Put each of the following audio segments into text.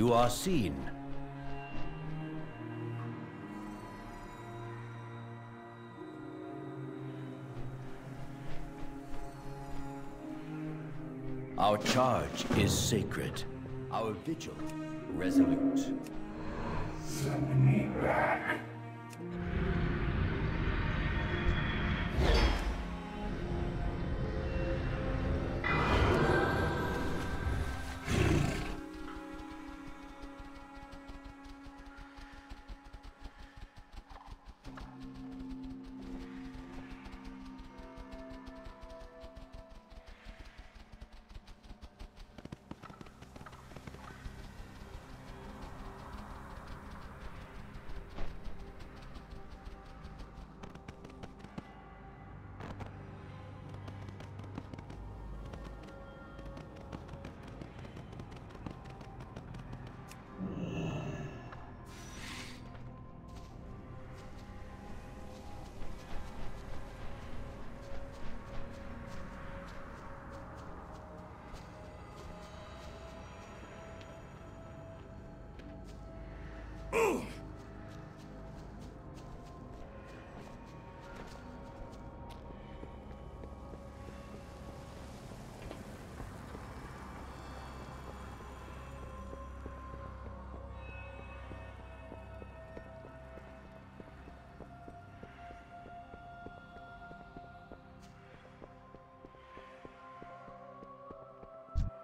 You are seen. Our charge is sacred. Our vigil, resolute. Send me back.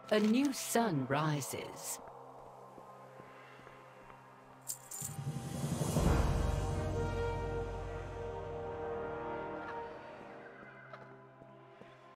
A new sun rises.